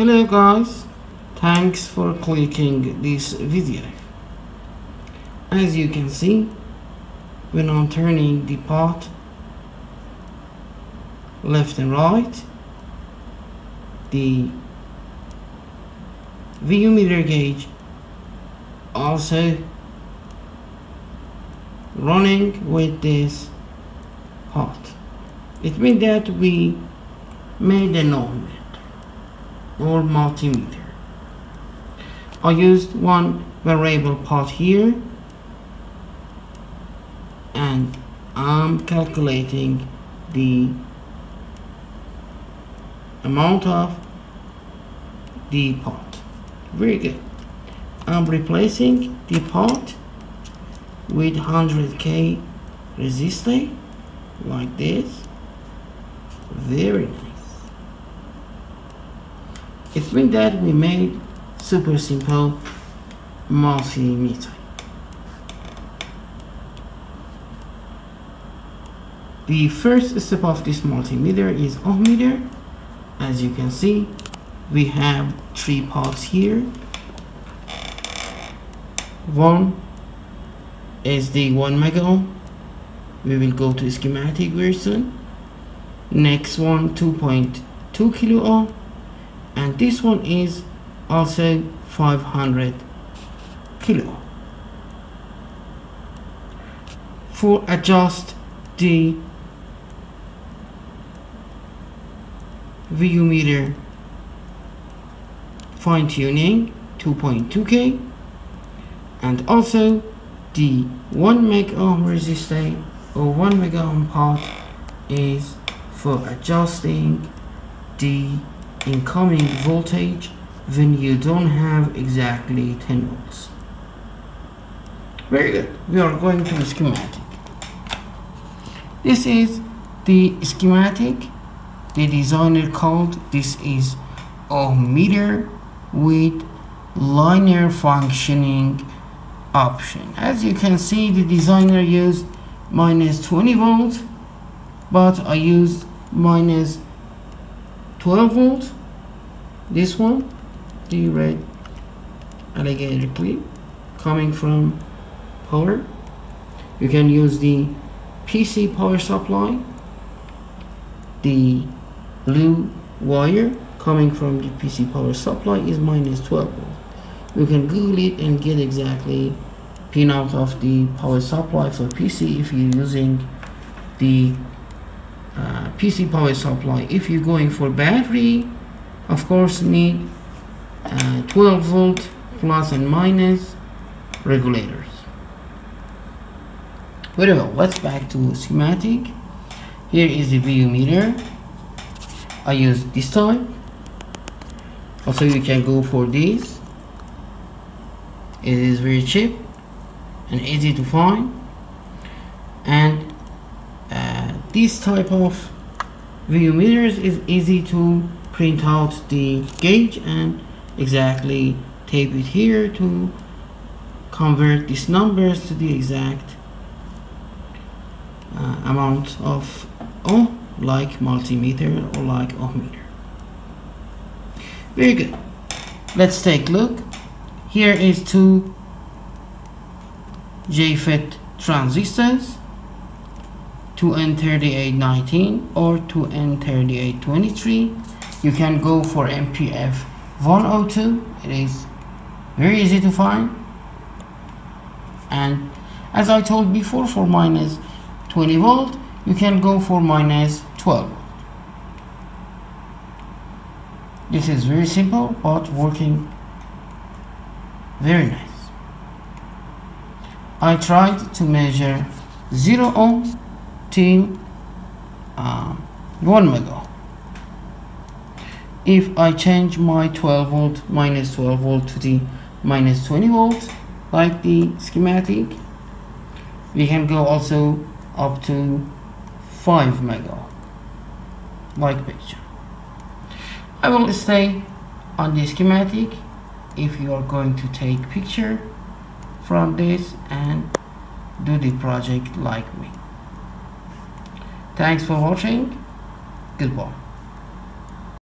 Hello guys, thanks for clicking this video. As you can see, when I'm turning the pot left and right, the VU meter gauge also running with this pot. It means that we made an ohmmeter or multimeter. I used one variable pot here and I'm calculating the amount of the pot. Very good. I'm replacing the pot with 100k resistor like this. Very nice. It means that we made super simple multimeter. The first step of this multimeter is ohmmeter. As you can see, we have three pots here. One is the 1 megaohm. We will go to schematic very soon. Next one 2.2 kilo ohm, and this one is also 500 kilo. For adjust the VU meter fine tuning 2.2k, and also the 1 megohm resistor or 1 megohm pot is for adjusting the incoming voltage when you don't have exactly 10 volts. Very good. We are going to the schematic. This is the schematic. The designer called this is ohmmeter with linear functioning option. As you can see, the designer used minus 20 volts, but I used minus 12 volts. This one, the red alligator clip coming from power. You can use the PC power supply, the blue wire coming from the PC power supply is minus 12 volt. You can Google it and get exactly pin out of the power supply for PC if you're using the PC power supply. If you're going for battery, of course need 12 volt plus and minus regulators. Whatever, let's back to schematic. Here is the VU meter. I use this type. Also you can go for this. It is very cheap and easy to find, and this type of VU meters is easy to print out the gauge and exactly tape it here to convert these numbers to the exact amount of ohm, like multimeter or like ohmmeter. Very good. Let's take a look. Here is two JFET transistors, 2n3819 or 2n3823. You can go for MPF 102. It is very easy to find. And as I told before, for minus 20 volt, you can go for minus 12 volt. This is very simple but working very nice. I tried to measure 0 ohm till 1 mega. If I change my 12 volt minus 12 volt to the minus 20 volt like the schematic, we can go also up to 5 mega like picture. I will stay on the schematic if you are going to take picture from this and do the project like me. Thanks for watching. Goodbye.